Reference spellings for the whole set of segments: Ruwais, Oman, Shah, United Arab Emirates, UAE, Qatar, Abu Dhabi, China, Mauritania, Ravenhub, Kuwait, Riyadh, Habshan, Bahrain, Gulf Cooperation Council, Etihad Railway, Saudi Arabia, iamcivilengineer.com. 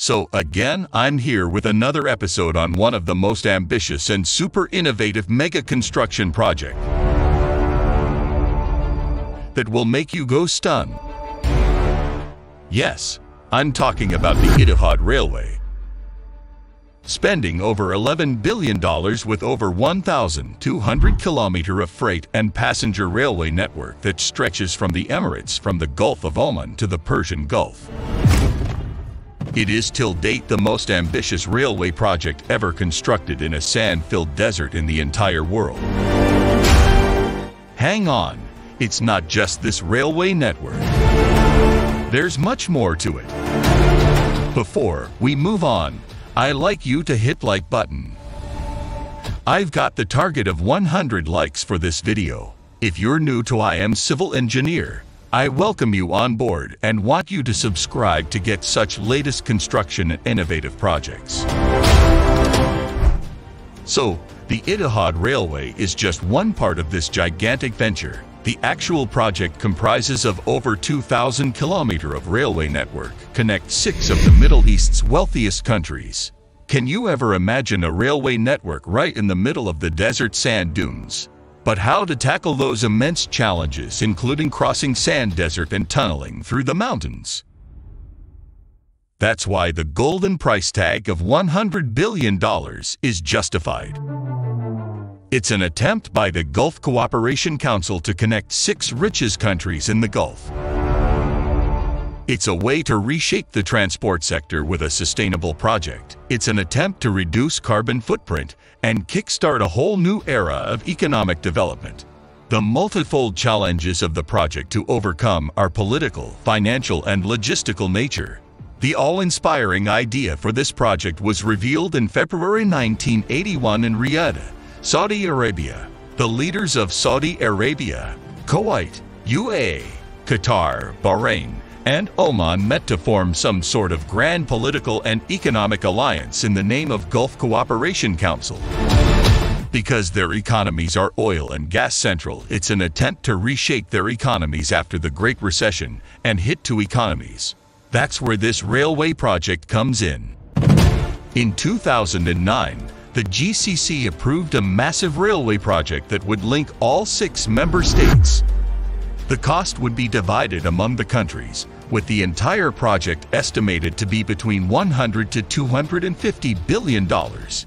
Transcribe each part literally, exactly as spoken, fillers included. So again, I'm here with another episode on one of the most ambitious and super innovative mega construction project that will make you go stun. Yes, I'm talking about the Etihad Railway. Spending over eleven billion dollars with over one thousand two hundred kilometers of freight and passenger railway network that stretches from the Emirates from the Gulf of Oman to the Persian Gulf. It is till date the most ambitious railway project ever constructed in a sand-filled desert in the entire world. Hang on, it's not just this railway network. There's much more to it. Before we move on, I'd like you to hit like button. I've got the target of one hundred likes for this video. If you're new to I Am Civil Engineer, I welcome you on board and want you to subscribe to get such latest construction and innovative projects. So, the Etihad Railway is just one part of this gigantic venture. The actual project comprises of over two thousand kilometers of railway network, connects six of the Middle East's wealthiest countries. Can you ever imagine a railway network right in the middle of the desert sand dunes? But how to tackle those immense challenges, including crossing sand desert and tunneling through the mountains? That's why the golden price tag of one hundred billion dollars is justified. It's an attempt by the Gulf Cooperation Council to connect six richest countries in the Gulf. It's a way to reshape the transport sector with a sustainable project. It's an attempt to reduce carbon footprint and kickstart a whole new era of economic development. The multifold challenges of the project to overcome are political, financial, and logistical nature. The all-inspiring idea for this project was revealed in February nineteen eighty-one in Riyadh, Saudi Arabia. The leaders of Saudi Arabia, Kuwait, U A E, Qatar, Bahrain, and Oman met to form some sort of grand political and economic alliance in the name of Gulf Cooperation Council. Because their economies are oil and gas central, it's an attempt to reshape their economies after the Great Recession and hit two economies. That's where this railway project comes in. In two thousand nine, the G C C approved a massive railway project that would link all six member states. The cost would be divided among the countries, with the entire project estimated to be between one hundred to two hundred fifty billion dollars.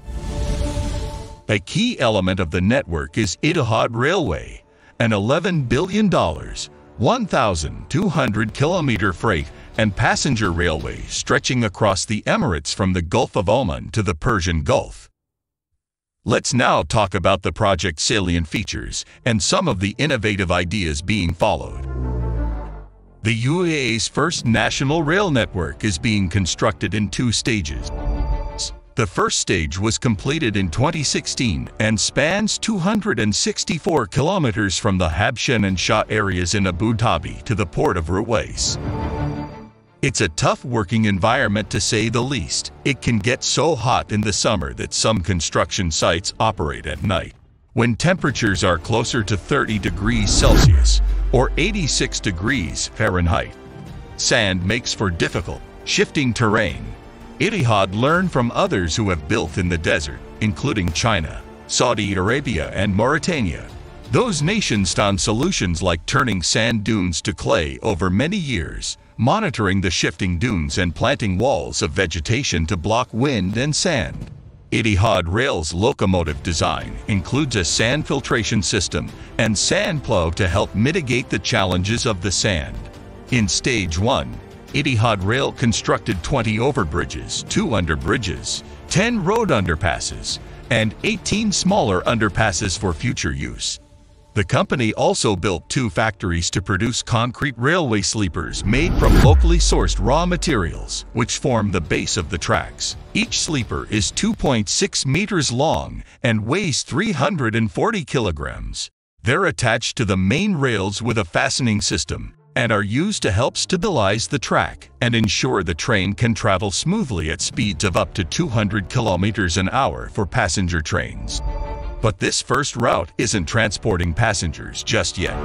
A key element of the network is Etihad Railway, an eleven billion dollars, one thousand two hundred kilometer freight and passenger railway stretching across the Emirates from the Gulf of Oman to the Persian Gulf. Let's now talk about the project's salient features and some of the innovative ideas being followed. The U A E's first national rail network is being constructed in two stages. The first stage was completed in twenty sixteen and spans two hundred sixty-four kilometers from the Habshan and Shah areas in Abu Dhabi to the port of Ruwais. It's a tough working environment to say the least. It can get so hot in the summer that some construction sites operate at night, when temperatures are closer to thirty degrees Celsius or eighty-six degrees Fahrenheit. Sand makes for difficult, shifting terrain. Etihad learned from others who have built in the desert, including China, Saudi Arabia, and Mauritania. Those nations found solutions like turning sand dunes to clay over many years, monitoring the shifting dunes and planting walls of vegetation to block wind and sand. Etihad Rail's locomotive design includes a sand filtration system and sand plow to help mitigate the challenges of the sand. In stage one, Etihad Rail constructed twenty overbridges, two underbridges, ten road underpasses, and eighteen smaller underpasses for future use. The company also built two factories to produce concrete railway sleepers made from locally sourced raw materials, which form the base of the tracks. Each sleeper is two point six meters long and weighs three hundred forty kilograms. They're attached to the main rails with a fastening system and are used to help stabilize the track and ensure the train can travel smoothly at speeds of up to two hundred kilometers an hour for passenger trains. But this first route isn't transporting passengers just yet.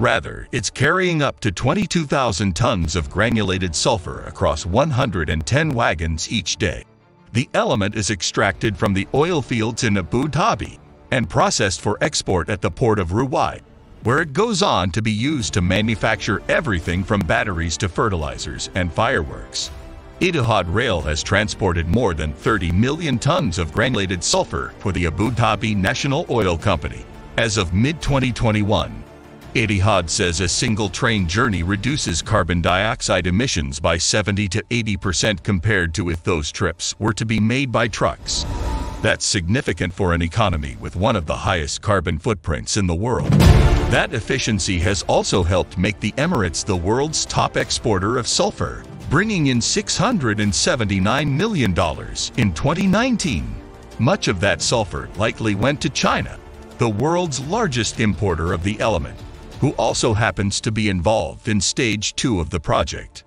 Rather, it's carrying up to twenty-two thousand tons of granulated sulfur across one hundred ten wagons each day. The element is extracted from the oil fields in Abu Dhabi and processed for export at the port of Ruwais, where it goes on to be used to manufacture everything from batteries to fertilizers and fireworks. Etihad Rail has transported more than thirty million tons of granulated sulfur for the Abu Dhabi National Oil Company. As of mid twenty twenty-one, Etihad says a single train journey reduces carbon dioxide emissions by seventy to eighty percent compared to if those trips were to be made by trucks. That's significant for an economy with one of the highest carbon footprints in the world. That efficiency has also helped make the Emirates the world's top exporter of sulfur, bringing in six hundred seventy-nine million dollars in twenty nineteen. Much of that sulfur likely went to China, the world's largest importer of the element, who also happens to be involved in stage two of the project.